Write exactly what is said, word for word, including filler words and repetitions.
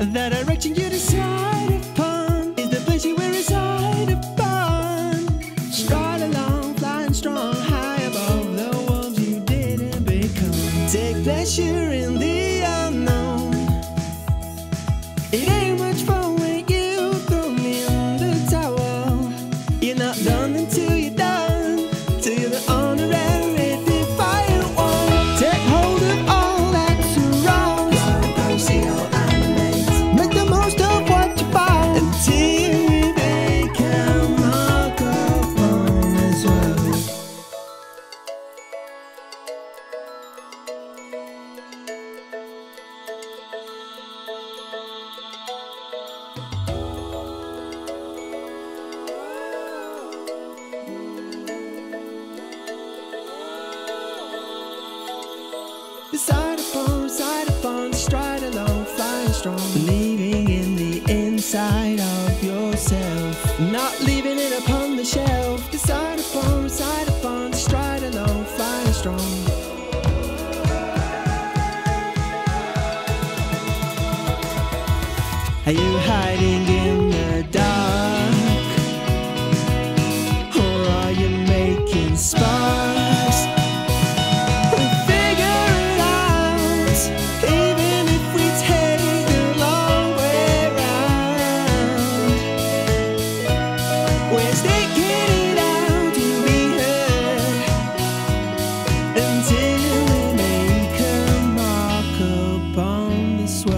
The direction you decide upon is the place you will reside upon. Stride along, flying strong, high above the world you didn't become. Take pleasure in the unknown. It ain't much fun when you throw me in the towel. You're not done until you're done, till you're the honorary defiant one. Take hold of all that surrounds you. Side upon, side upon, stride along, flying strong. Believing in the inside of yourself, not leaving it upon the shelf. Side upon, side upon, stride along, flying strong. Are you hiding in the dark, or are you making sparks? Until we make a mark upon this world.